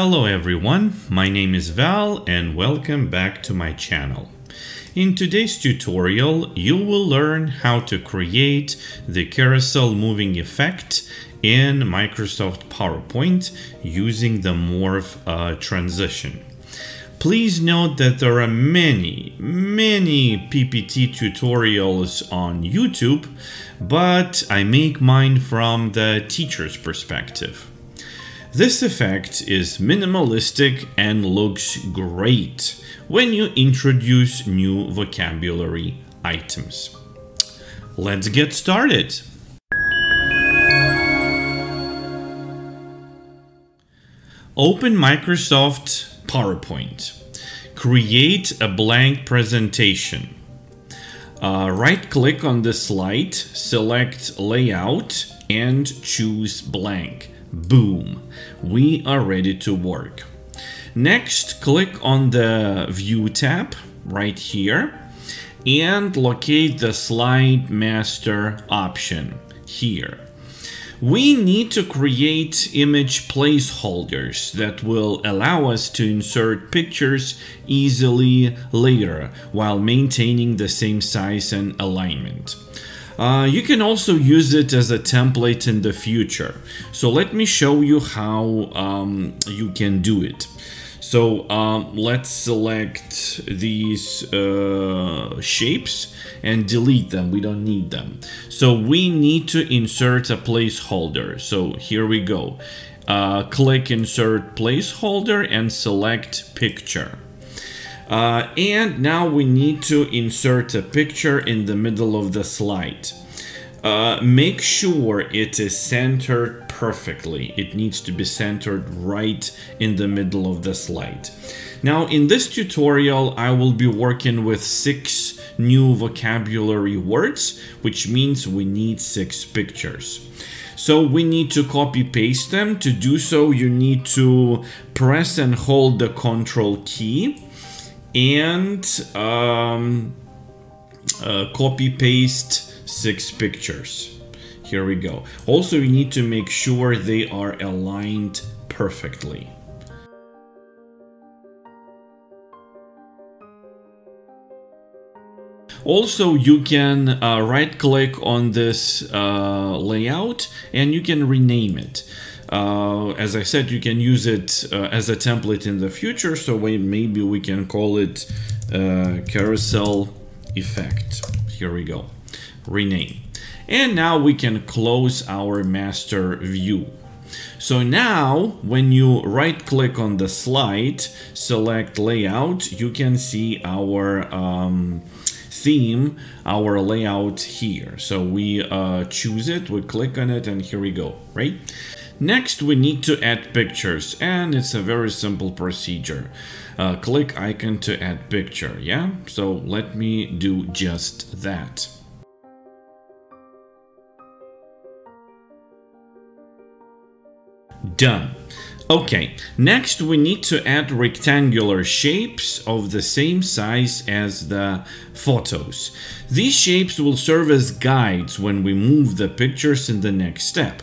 Hello everyone, my name is Val and welcome back to my channel. In today's tutorial, you will learn how to create the carousel moving effect in Microsoft PowerPoint using the Morph transition. Please note that there are many PPT tutorials on YouTube, but I make mine from the teacher's perspective. This effect is minimalistic and looks great when you introduce new vocabulary items. Let's get started. Open Microsoft PowerPoint. Create a blank presentation. Right-click on the slide, select Layout and choose Blank. Boom, we are ready to work. Next, click on the View tab right here and locate the Slide Master option here. We need to create image placeholders that will allow us to insert pictures easily later while maintaining the same size and alignment. You can also use it as a template in the future. So let me show you how you can do it. So let's select these shapes and delete them. We don't need them. So we need to insert a placeholder. So here we go. Click Insert Placeholder and select Picture. And now we need to insert a picture in the middle of the slide. Make sure it is centered perfectly. It needs to be centered right in the middle of the slide. Now, in this tutorial, I will be working with 6 new vocabulary words, which means we need 6 pictures. So we need to copy paste them. To do so, you need to press and hold the Control key and copy paste 6 pictures. Here we go. Also, you need to make sure they are aligned perfectly. Also, you can right-click on this layout and you can rename it. As I said, you can use it as a template in the future, so maybe we can call it carousel effect. Here we go. Rename. And now we can close our master view. So now, when you right-click on the slide, select layout, you can see our theme, our layout here. So we choose it, we click on it, and here we go, right? Next, we need to add pictures, and it's a very simple procedure. Click icon to add picture, yeah? So let me do just that. Done. Okay, next we need to add rectangular shapes of the same size as the photos. These shapes will serve as guides when we move the pictures in the next step.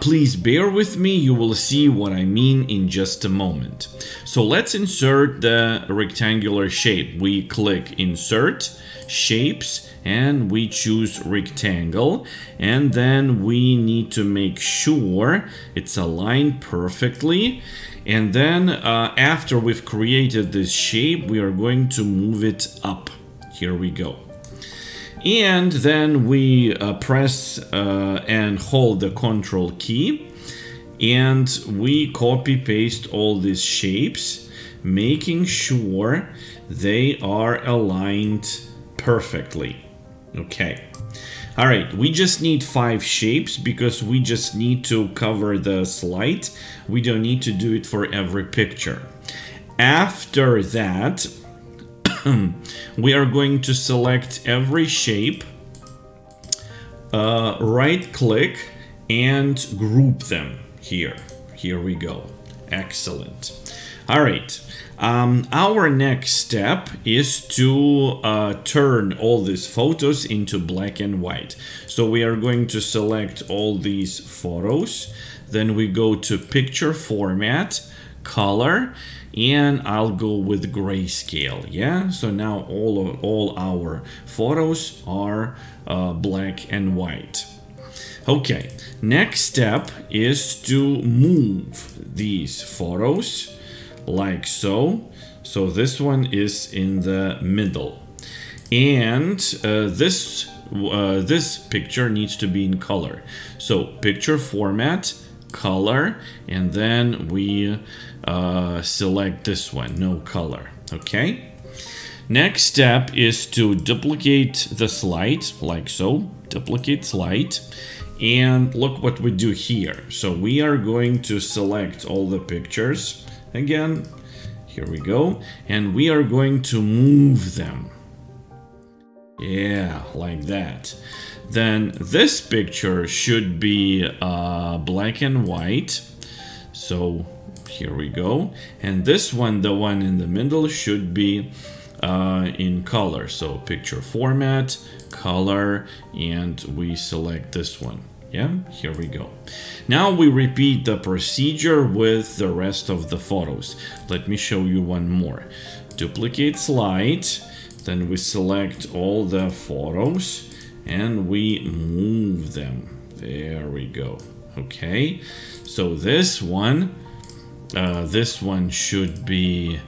Please bear with me, you will see what I mean in just a moment. So let's insert the rectangular shape. We click Insert, Shapes, and we choose Rectangle. And then we need to make sure it's aligned perfectly. And then after we've created this shape, we are going to move it up. Here we go. And then we press and hold the Control key and we copy paste all these shapes, making sure they are aligned perfectly. Okay. All right, we just need 5 shapes because we just need to cover the slide. We don't need to do it for every picture. After that, we are going to select every shape, right-click, and group them here. Here we go. Excellent. All right. Our next step is to turn all these photos into black and white. So we are going to select all these photos. Then we go to picture format, color, and I'll go with grayscale. Yeah, so now all our photos are black and white. Okay, next step is to move these photos like so. So this one is in the middle, and this picture needs to be in color. So picture format, color, and then we select this one, no color. Okay. Next step is to duplicate the slide like so. Duplicate slide. And look what we do here. So we are going to select all the pictures again. Here we go. And we are going to move them. Yeah, like that. Then this picture should be black and white. So here we go. And this one, the one in the middle, should be in color. So picture format, color, and we select this one. Yeah, here we go. Now we repeat the procedure with the rest of the photos. Let me show you one more. Duplicate slide, then we select all the photos and we move them. There we go. Okay, so this one should be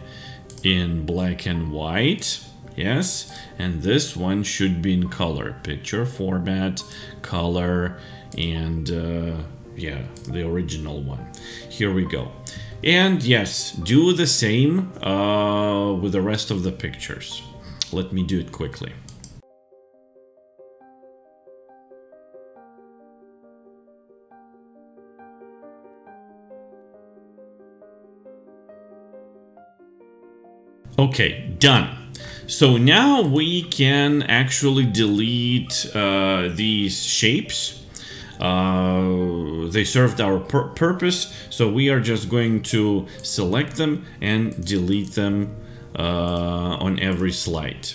in black and white. Yes, and this one should be in color. Picture format, color, and yeah, the original one. Here we go. And yes, do the same with the rest of the pictures. Let me do it quickly. Okay, done. So now we can actually delete these shapes. They served our purpose, so we are just going to select them and delete them on every slide.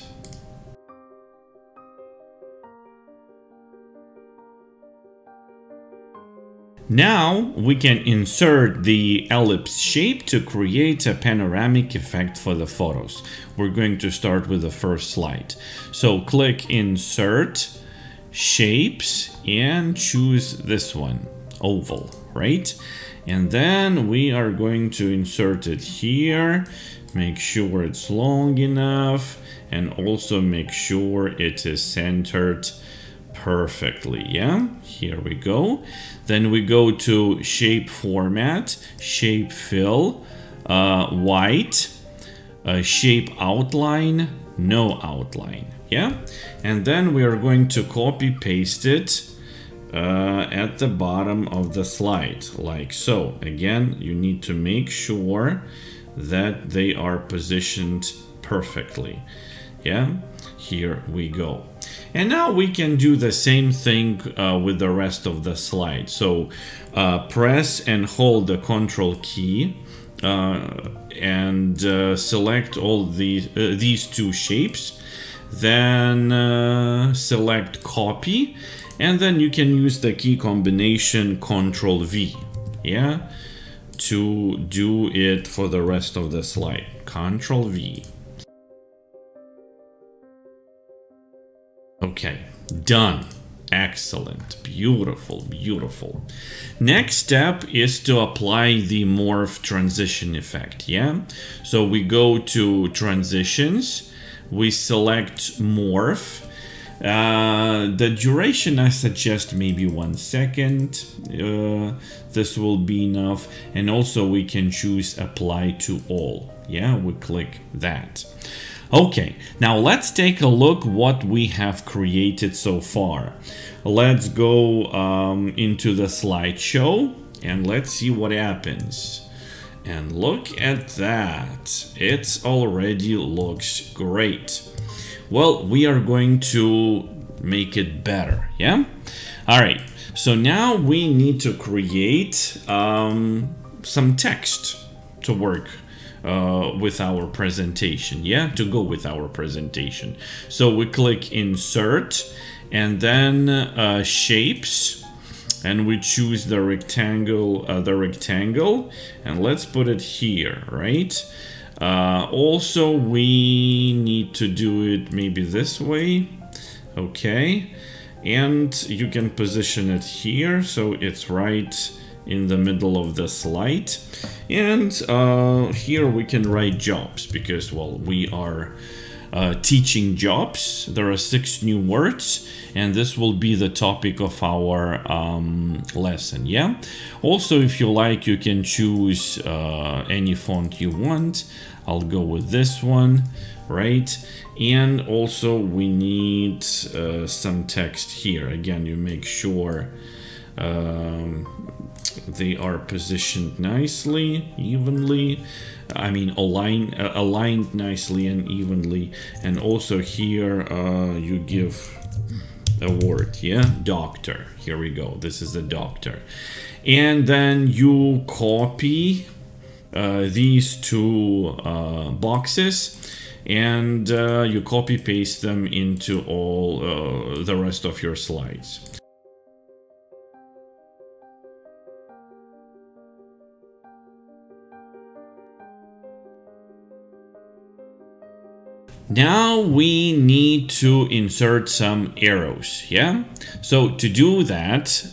Now we can insert the ellipse shape to create a panoramic effect for the photos. We're going to start with the first slide. So click Insert, Shapes, and choose this one, oval, right? And then we are going to insert it here. Make sure it's long enough, and also make sure it is centered perfectly. Yeah, here we go. Then we go to shape format, shape fill, white, shape outline, no outline. Yeah, and then we are going to copy paste it at the bottom of the slide like so. Again, you need to make sure that they are positioned perfectly. Yeah, here we go. And now we can do the same thing with the rest of the slide. So press and hold the control key and select all these two shapes. Then select copy, and then you can use the key combination control V. Yeah, to do it for the rest of the slide. Control V. Okay, done. Excellent. Beautiful, beautiful. Next step is to apply the morph transition effect. Yeah, so we go to transitions, we select morph. The duration, I suggest maybe 1 second. This will be enough. And also we can choose apply to all. Yeah, we click that. Okay, now let's take a look what we have created so far. Let's go into the slideshow and let's see what happens. And look at that. It already looks great. Well, we are going to make it better, yeah? All right, so now we need to create some text to work with our presentation, yeah? To go with our presentation. So we click Insert, and then Shapes, and we choose the rectangle, and let's put it here, right? Also, we need to do it maybe this way, okay? And you can position it here, so it's right in the middle of the slide. And here we can write jobs, because, well, we are teaching jobs. There are 6 new words, and this will be the topic of our lesson, yeah? Also, if you like, you can choose any font you want. I'll go with this one, right? And also we need some text here. Again, you make sure they are positioned nicely, evenly. I mean, aligned nicely and evenly. And also here you give a word, yeah? Doctor. Here we go. This is the doctor. And then you copy these 2 boxes, and you copy paste them into all the rest of your slides. Now we need to insert some arrows, yeah? So to do that,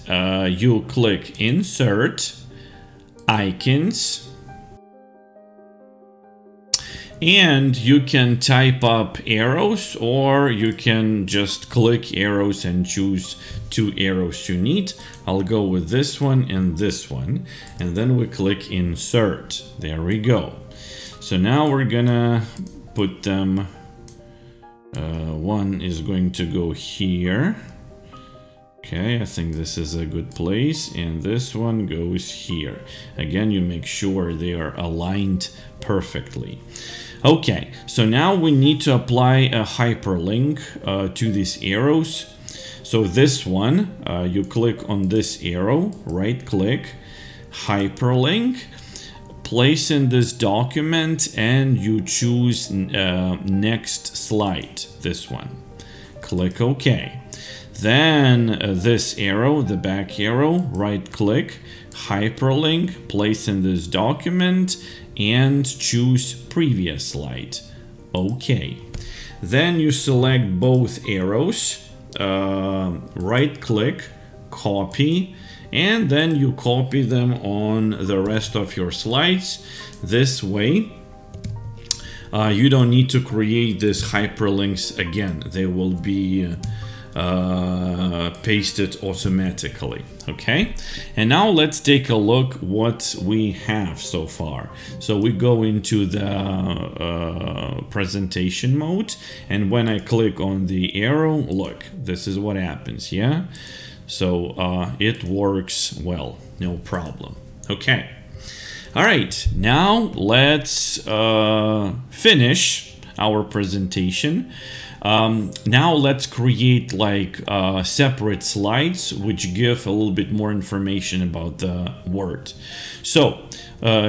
you click Insert, Icons, and you can type up arrows, or you can just click arrows and choose 2 arrows you need. I'll go with this one, and then we click Insert. There we go. So now we're gonna put them. One is going to go here. Okay, I think this is a good place, and this one goes here. Again, you make sure they are aligned perfectly. Okay, so now we need to apply a hyperlink to these arrows. So this one, you click on this arrow, right click, hyperlink, place in this document, and you choose next slide, this one. Click OK. Then this arrow, the back arrow, right click, hyperlink, place in this document, and choose previous slide. OK. Then you select both arrows, right click, copy, and then you copy them on the rest of your slides. This way you don't need to create these hyperlinks again. They will be pasted automatically, okay? And now let's take a look what we have so far. So we go into the presentation mode, and when I click on the arrow, look, this is what happens, yeah? So it works well, no problem. Okay. All right, now let's finish our presentation. Now let's create like separate slides, which give a little bit more information about the word. So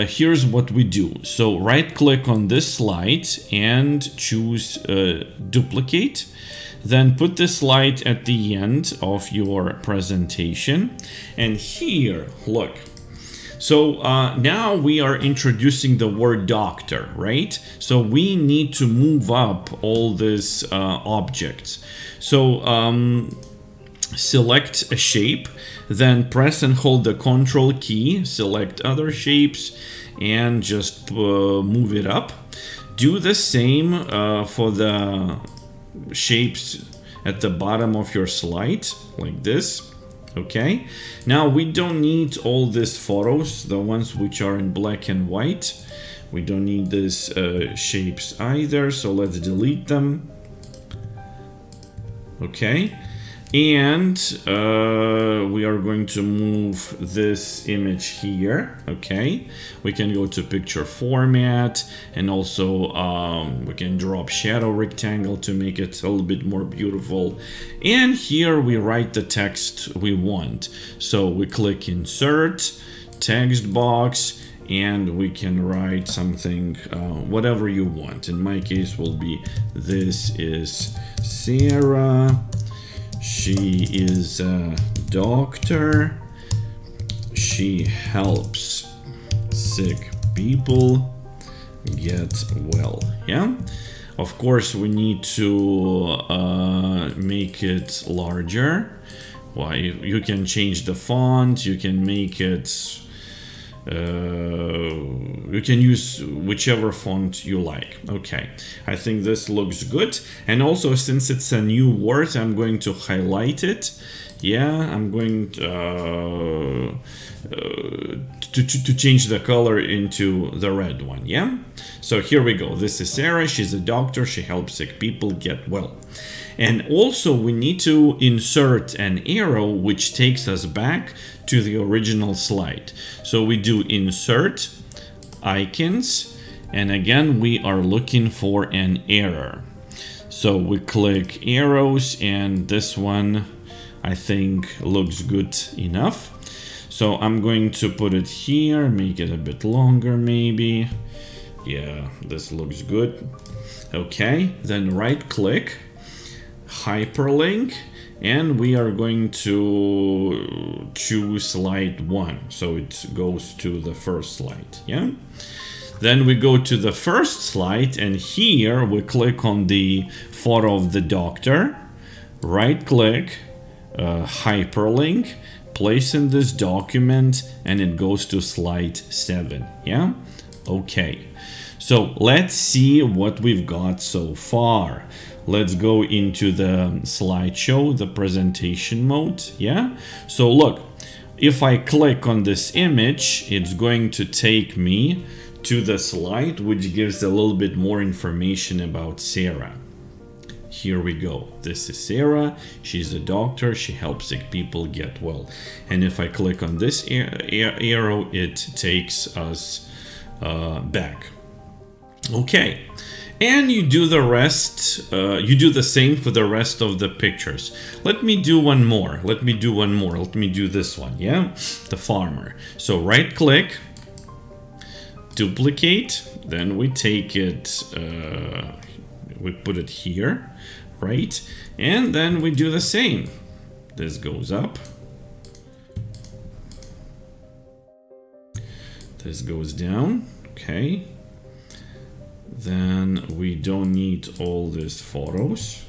here's what we do. So right click on this slide and choose duplicate. Then put this slide at the end of your presentation. And here, look. So now we are introducing the word doctor, right? So we need to move up all these objects. So select a shape, then press and hold the control key, select other shapes, and just move it up. Do the same for the shapes at the bottom of your slide, like this. Okay, now we don't need all these photos, the ones which are in black and white. We don't need these shapes either, so let's delete them. Okay, and we are going to move this image here. Okay, we can go to picture format, and also we can drop shadow rectangle to make it a little bit more beautiful. And here we write the text we want, so we click insert text box, and we can write something, whatever you want. In my case will be, this is Sarah. She is a doctor, she helps sick people get well. Yeah, of course we need to make it larger. Why? You can change the font, you can make it, you can use whichever font you like. Okay, I think this looks good. And also, since it's a new word, I'm going to highlight it. Yeah, I'm going to change the color into the red one. Yeah, so here we go. This is Sarah. She's a doctor. She helps sick people get well. And also we need to insert an arrow which takes us back to the original slide. So we do insert icons, and again we are looking for an error. So we click arrows, and this one I think looks good enough. So I'm going to put it here, make it a bit longer maybe. Yeah, this looks good. Okay, then right click, hyperlink, and we are going to choose slide one, so it goes to the first slide. Yeah, then we go to the first slide, and here we click on the photo of the doctor, right click, hyperlink, place in this document, and it goes to slide 7. Yeah, okay, so let's see what we've got so far. Let's go into the slideshow, the presentation mode. Yeah, so look, if I click on this image, it's going to take me to the slide which gives a little bit more information about Sarah. Here we go. This is Sarah. She's a doctor. She helps sick people get well. And if I click on this arrow, it takes us back. Okay. And you do the rest, you do the same for the rest of the pictures. Let me do one more. Let me do this one. Yeah, the farmer. So right click, duplicate, then we take it, we put it here, right? And then we do the same. This goes up. This goes down. Okay. Then we don't need all these photos.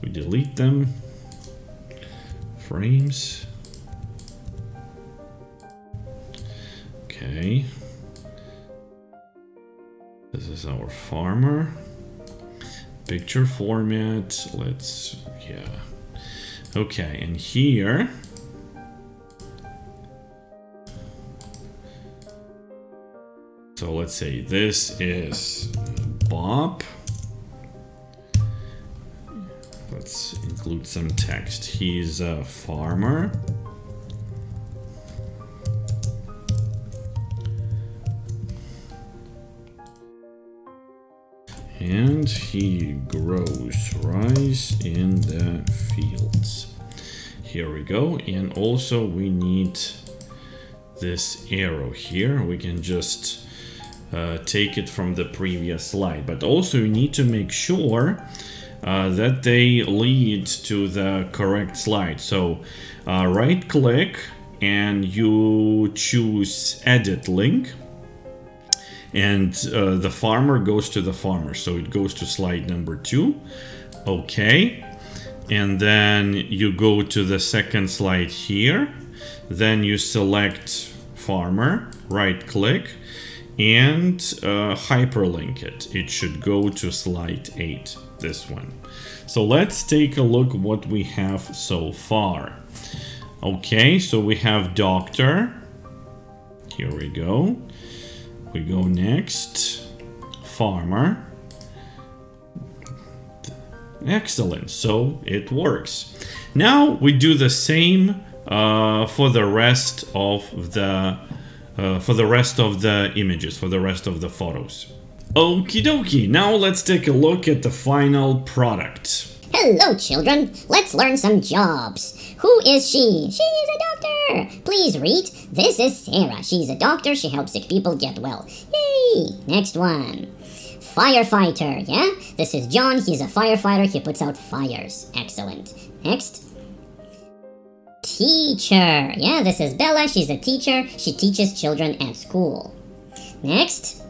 We delete them. Frames. Okay. This is our farmer. Picture format. Let's, yeah. Okay, and here. So let's say this is Bob. Let's include some text. He's a farmer. And he grows rice in the fields. Here we go. And also we need this arrow here. We can just take it from the previous slide, but also you need to make sure that they lead to the correct slide. So right click and you choose edit link, and the farmer goes to the farmer, so it goes to slide number 2. Okay, and then you go to the second slide here, then you select farmer, right click, and hyperlink it. It should go to slide 8, this one. So let's take a look what we have so far. Okay, so we have doctor. Here we go. We go next, farmer. Excellent, so it works. Now we do the same for the rest of the images, for the rest of the photos. Okie dokie, now let's take a look at the final product. Hello children, let's learn some jobs. Who is she? She is a doctor. Please read, this is Sarah. She's a doctor, she helps sick people get well. Yay! Next one. Firefighter, yeah? This is John, he's a firefighter, he puts out fires. Excellent. Next. Teacher. Yeah, this is Bella. She's a teacher. She teaches children at school. Next.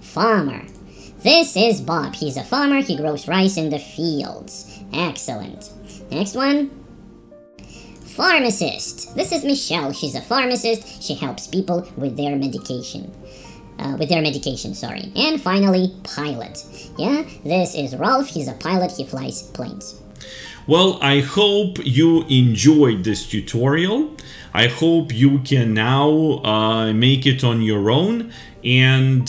Farmer. This is Bob. He's a farmer. He grows rice in the fields. Excellent. Next one. Pharmacist. This is Michelle. She's a pharmacist. She helps people with their medication. And finally, pilot. Yeah, this is Rolf. He's a pilot. He flies planes. Well, I hope you enjoyed this tutorial. I hope you can now make it on your own. And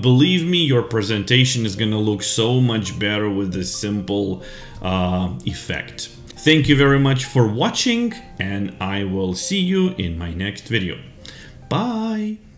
believe me, your presentation is going to look so much better with this simple effect. Thank you very much for watching, and I will see you in my next video. Bye!